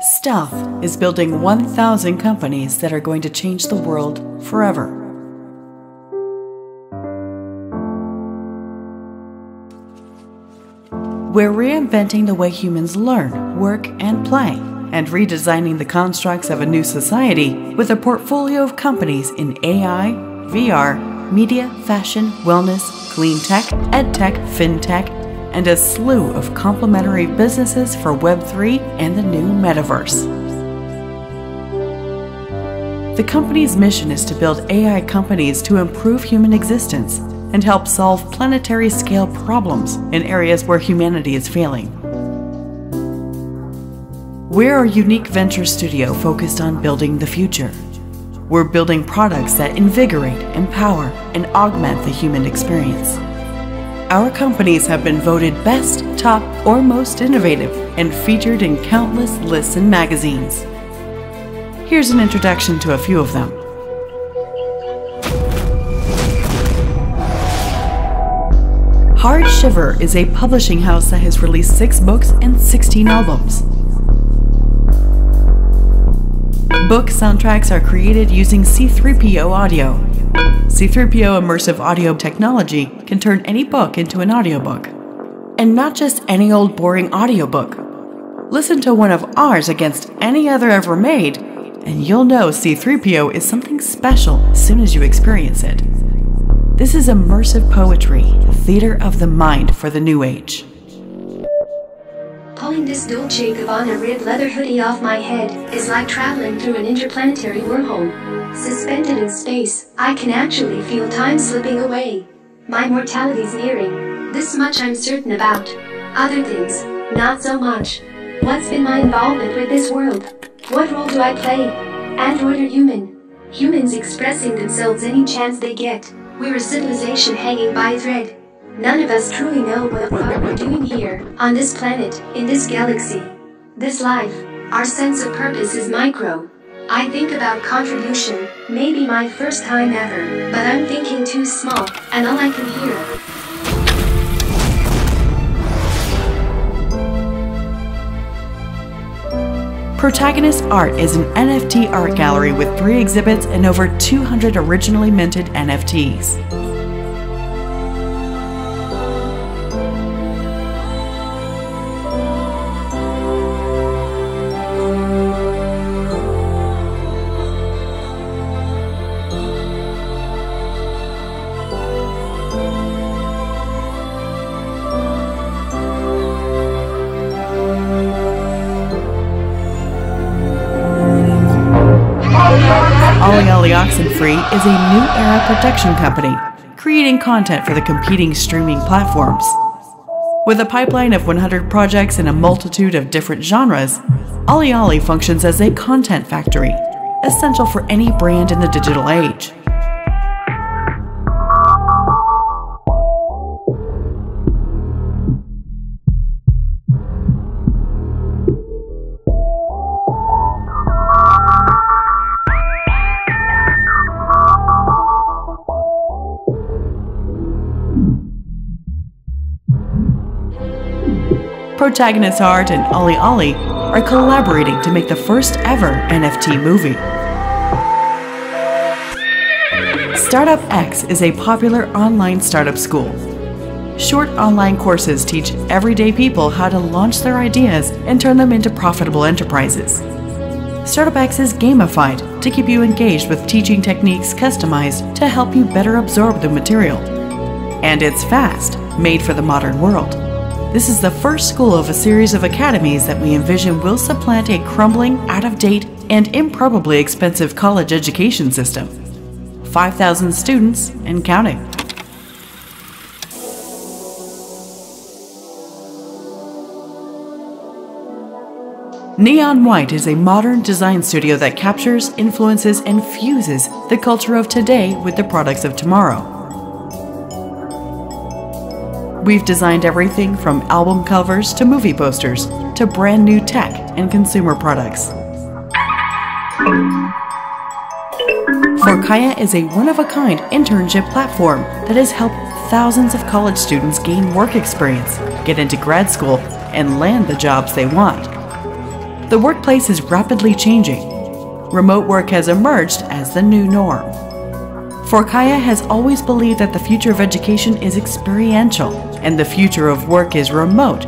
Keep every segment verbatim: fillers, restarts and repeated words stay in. Stealth is building one thousand companies that are going to change the world forever. We're reinventing the way humans learn, work, and play, and redesigning the constructs of a new society with a portfolio of companies in A I, V R, media, fashion, wellness, clean tech, EdTech, FinTech, and a slew of complementary businesses for Web three and the new metaverse. The company's mission is to build A I companies to improve human existence and help solve planetary scale problems in areas where humanity is failing. We're a unique venture studio focused on building the future. We're building products that invigorate, empower, and augment the human experience. Our companies have been voted best, top, or most innovative and featured in countless lists and magazines. Here's an introduction to a few of them. Hardshiver is a publishing house that has released six books and sixteen albums. Book soundtracks are created using C three P O audio. C three P O Immersive Audio Technology can turn any book into an audiobook. And not just any old boring audiobook. Listen to one of ours against any other ever made, and you'll know C three P O is something special as soon as you experience it. This is immersive poetry, theater of the mind for the new age. Pulling this Dolce and Gabbana red leather hoodie off my head is like traveling through an interplanetary wormhole. Suspended in space, I can actually feel time slipping away. My mortality's nearing. This much I'm certain about. Other things, not so much. What's been my involvement with this world? What role do I play? Android or human? Humans expressing themselves any chance they get. We're a civilization hanging by a thread. None of us truly know what the fuck we're doing here, on this planet, in this galaxy. This life, our sense of purpose is micro. I think about contribution, maybe my first time ever, but I'm thinking too small, and all I can hear. Protagonist Art is an N F T art gallery with three exhibits and over two hundred originally minted N F Ts. Free is a new era production company, creating content for the competing streaming platforms. With a pipeline of one hundred projects in a multitude of different genres, Ollie Ollie functions as a content factory, essential for any brand in the digital age. Protagonist Art and Ollie Ollie are collaborating to make the first ever N F T movie. Startup X is a popular online startup school. Short online courses teach everyday people how to launch their ideas and turn them into profitable enterprises. Startup X is gamified to keep you engaged with teaching techniques customized to help you better absorb the material. And it's fast, made for the modern world. This is the first school of a series of academies that we envision will supplant a crumbling, out-of-date, and improbably expensive college education system. five thousand students and counting. Neon White is a modern design studio that captures, influences, and fuses the culture of today with the products of tomorrow. We've designed everything from album covers to movie posters to brand new tech and consumer products. Forkaya is a one-of-a-kind internship platform that has helped thousands of college students gain work experience, get into grad school, and land the jobs they want. the workplace is rapidly changing. Remote work has emerged as the new norm. Forkaya has always believed that the future of education is experiential and the future of work is remote,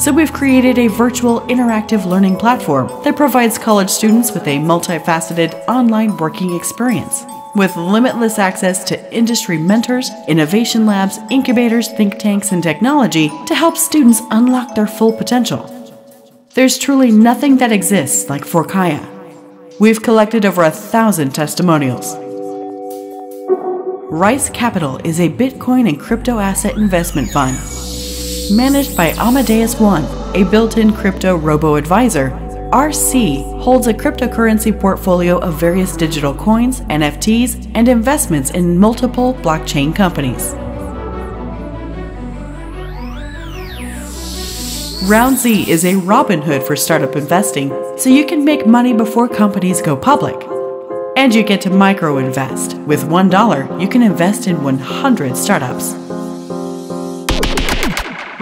so we've created a virtual interactive learning platform that provides college students with a multifaceted online working experience, with limitless access to industry mentors, innovation labs, incubators, think tanks, and technology to help students unlock their full potential. There's truly nothing that exists like Forkaya. We've collected over a thousand testimonials. Rice Capital is a Bitcoin and crypto asset investment fund, managed by Amadeus One, a built-in crypto robo-advisor. R C holds a cryptocurrency portfolio of various digital coins, N F Ts, and investments in multiple blockchain companies. RoundZ is a Robinhood for startup investing, so you can make money before companies go public. And you get to micro-invest. With one dollar, you can invest in one hundred startups.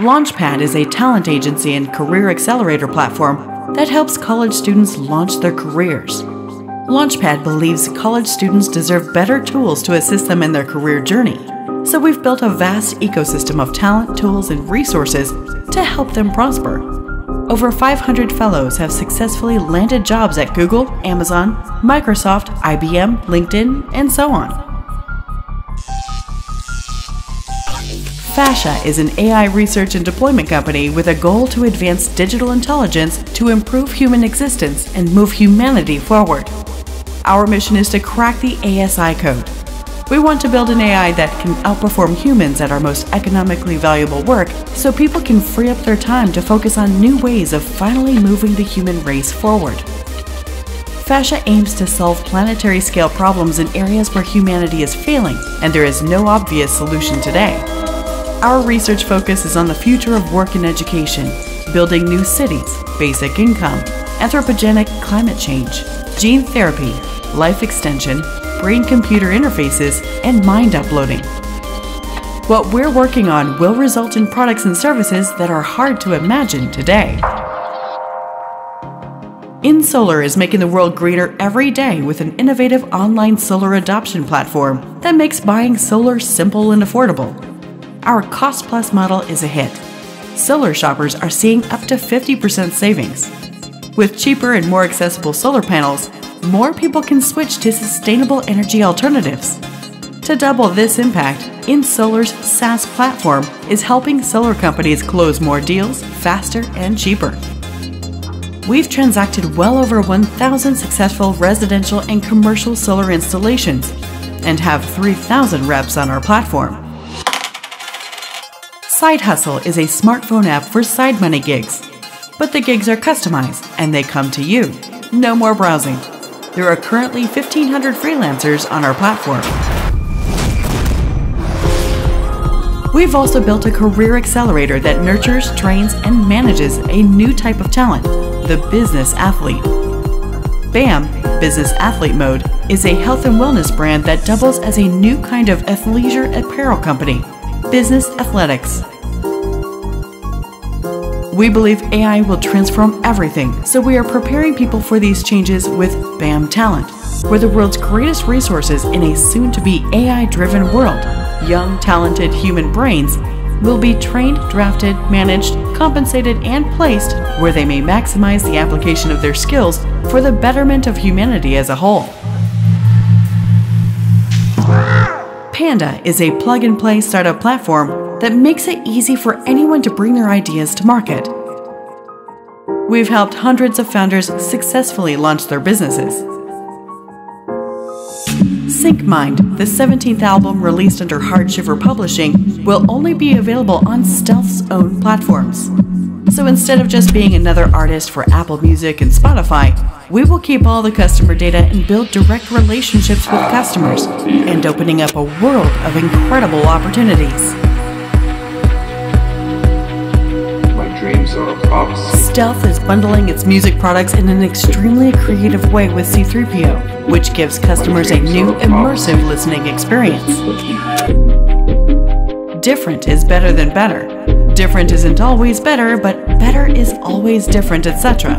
Launchpad is a talent agency and career accelerator platform that helps college students launch their careers. Launchpad believes college students deserve better tools to assist them in their career journey, so we've built a vast ecosystem of talent, tools, and resources to help them prosper. Over five hundred fellows have successfully landed jobs at Google, Amazon, Microsoft, I B M, LinkedIn, and so on. Fasha is an A I research and deployment company with a goal to advance digital intelligence to improve human existence and move humanity forward. Our mission is to crack the A S I code. We want to build an A I that can outperform humans at our most economically valuable work so people can free up their time to focus on new ways of finally moving the human race forward. Fasha aims to solve planetary scale problems in areas where humanity is failing and there is no obvious solution today. Our research focus is on the future of work and education, building new cities, basic income, anthropogenic climate change, gene therapy, life extension, brain-computer interfaces, and mind uploading. What we're working on will result in products and services that are hard to imagine today. InSolar is making the world greener every day with an innovative online solar adoption platform that makes buying solar simple and affordable. Our cost-plus model is a hit. Solar shoppers are seeing up to fifty percent savings. With cheaper and more accessible solar panels, more people can switch to sustainable energy alternatives. To double this impact, InSolar's SaaS platform is helping solar companies close more deals faster and cheaper. We've transacted well over one thousand successful residential and commercial solar installations and have three thousand reps on our platform. Side Hustle is a smartphone app for side money gigs, but the gigs are customized and they come to you. No more browsing. There are currently fifteen hundred freelancers on our platform. We've also built a career accelerator that nurtures, trains, and manages a new type of talent, the business athlete. B A M, Business Athlete Mode, is a health and wellness brand that doubles as a new kind of athleisure apparel company, Business Athletics. We believe A I will transform everything, so we are preparing people for these changes with B A M Talent. We're the world's greatest resources in a soon-to-be A I-driven world. Young, talented human brains will be trained, drafted, managed, compensated, and placed where they may maximize the application of their skills for the betterment of humanity as a whole. Panda is a plug-and-play startup platform that makes it easy for anyone to bring their ideas to market. We've helped hundreds of founders successfully launch their businesses. SyncMind, the seventeenth album released under Hardshiver Publishing, will only be available on Stealth's own platforms. So instead of just being another artist for Apple Music and Spotify, we will keep all the customer data and build direct relationships with customers, and opening up a world of incredible opportunities. My dreams are opposite. Stealth is bundling its music products in an extremely creative way with C three P O, which gives customers a new immersive listening experience. Different is better than better. Different isn't always better, but better is always different, et cetera.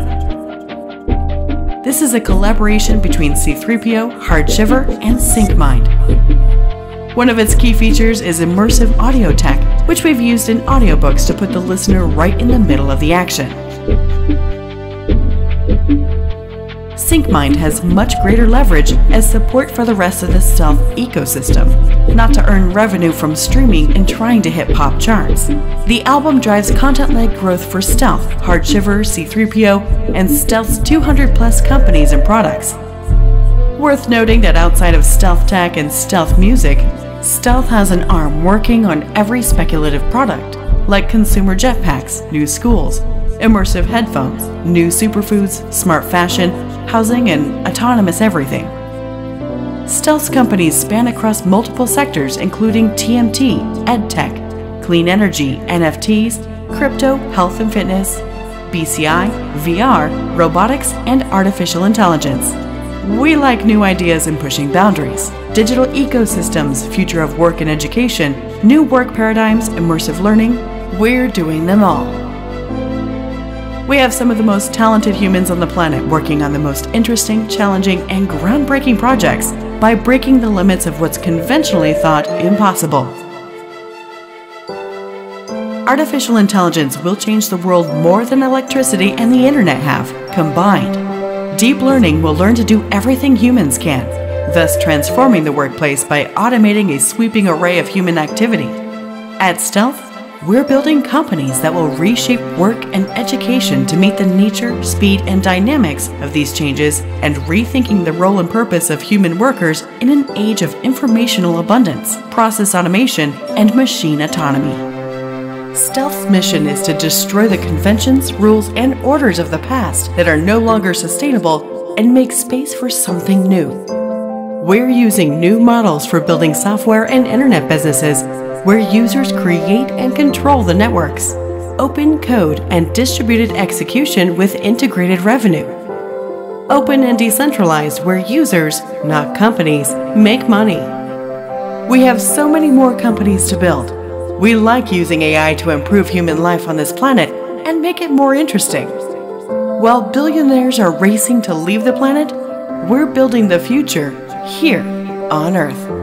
This is a collaboration between C three P O, Hardshiver, and SyncMind. One of its key features is immersive audio tech, which we've used in audiobooks to put the listener right in the middle of the action. SyncMind has much greater leverage as support for the rest of the Stealth ecosystem, not to earn revenue from streaming and trying to hit pop charts. The album drives content-led growth for Stealth, Hardshiver, C three P O, and Stealth's two hundred plus companies and products. Worth noting that outside of Stealth Tech and Stealth Music, Stealth has an arm working on every speculative product, like consumer jetpacks, new schools, immersive headphones, new superfoods, smart fashion, housing, and autonomous everything. Stealth's companies span across multiple sectors, including T M T, EdTech, clean energy, N F Ts, crypto, health and fitness, B C I, V R, robotics, and artificial intelligence. We like new ideas and pushing boundaries. Digital ecosystems, future of work and education, new work paradigms, immersive learning, we're doing them all. We have some of the most talented humans on the planet working on the most interesting, challenging, and groundbreaking projects by breaking the limits of what's conventionally thought impossible. Artificial intelligence will change the world more than electricity and the internet have combined. Deep learning will learn to do everything humans can, thus transforming the workplace by automating a sweeping array of human activity. At Stealth, we're building companies that will reshape work and education to meet the nature, speed, and dynamics of these changes and rethinking the role and purpose of human workers in an age of informational abundance, process automation, and machine autonomy. Stealth's mission is to destroy the conventions, rules, and orders of the past that are no longer sustainable and make space for something new. We're using new models for building software and internet businesses where users create and control the networks, open code, and distributed execution with integrated revenue. Open and decentralized where users, not companies, make money. We have so many more companies to build. We like using A I to improve human life on this planet and make it more interesting. While billionaires are racing to leave the planet, we're building the future here on Earth.